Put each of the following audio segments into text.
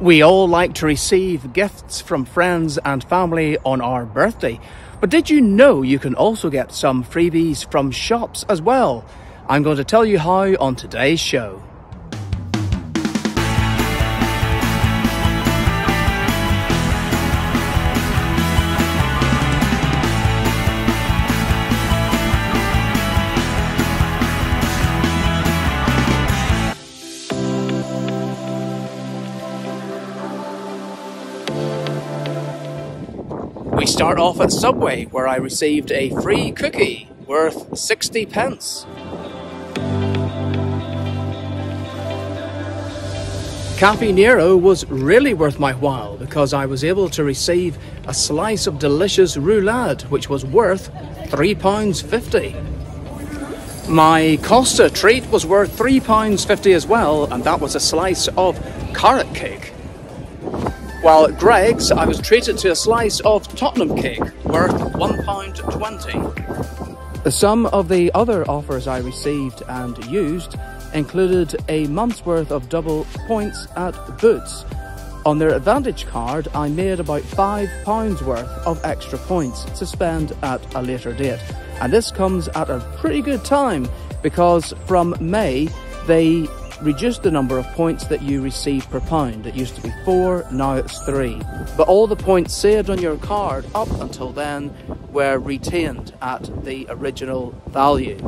We all like to receive gifts from friends and family on our birthday, but did you know you can also get some freebies from shops as well? I'm going to tell you how on today's show. We start off at Subway, where I received a free cookie worth 60 pence. Café Nero was really worth my while because I was able to receive a slice of delicious roulade, which was worth £3.50. My Costa treat was worth £3.50 as well, and that was a slice of carrot cake. While at Greg's, I was treated to a slice of Tottenham cake worth £1.20. Some of the other offers I received and used included a month's worth of double points at Boots. On their Advantage card, I made about £5 worth of extra points to spend at a later date. And this comes at a pretty good time because from May, they reduced the number of points that you receive per pound. It used to be 4, now it's 3. But all the points saved on your card up until then were retained at the original value.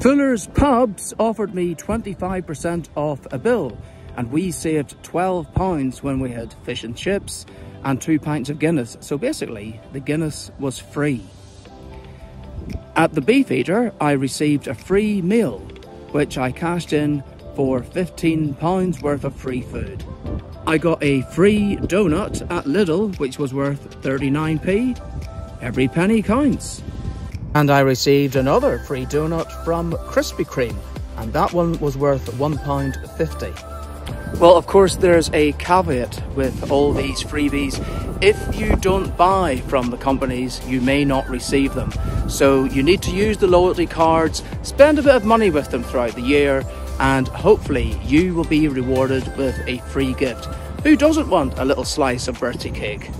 Fuller's Pubs offered me 25% off a bill, and we saved £12 when we had fish and chips and 2 pints of Guinness. So basically, the Guinness was free. At the Beefeater, I received a free meal, which I cashed in for £15 worth of free food. I got a free donut at Lidl, which was worth 39p. Every penny counts. And I received another free donut from Krispy Kreme, and that one was worth £1.50. Well, of course, there's a caveat with all these freebies. If you don't buy from the companies, you may not receive them. So you need to use the loyalty cards, spend a bit of money with them throughout the year, and hopefully you will be rewarded with a free gift. Who doesn't want a little slice of birthday cake?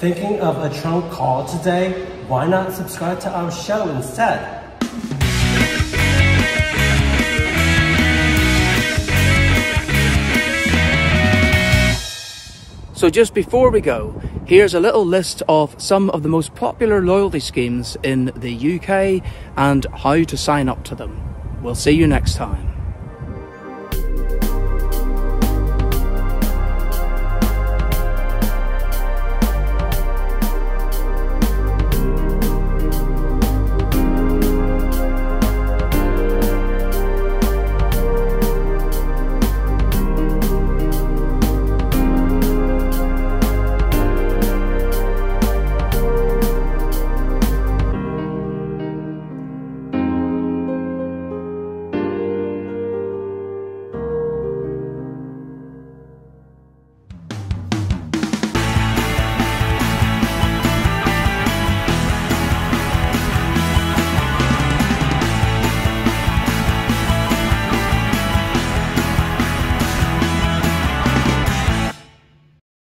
Thinking of a trunk call today? Why not subscribe to our show instead? So just before we go, here's a little list of some of the most popular loyalty schemes in the UK and how to sign up to them. We'll see you next time.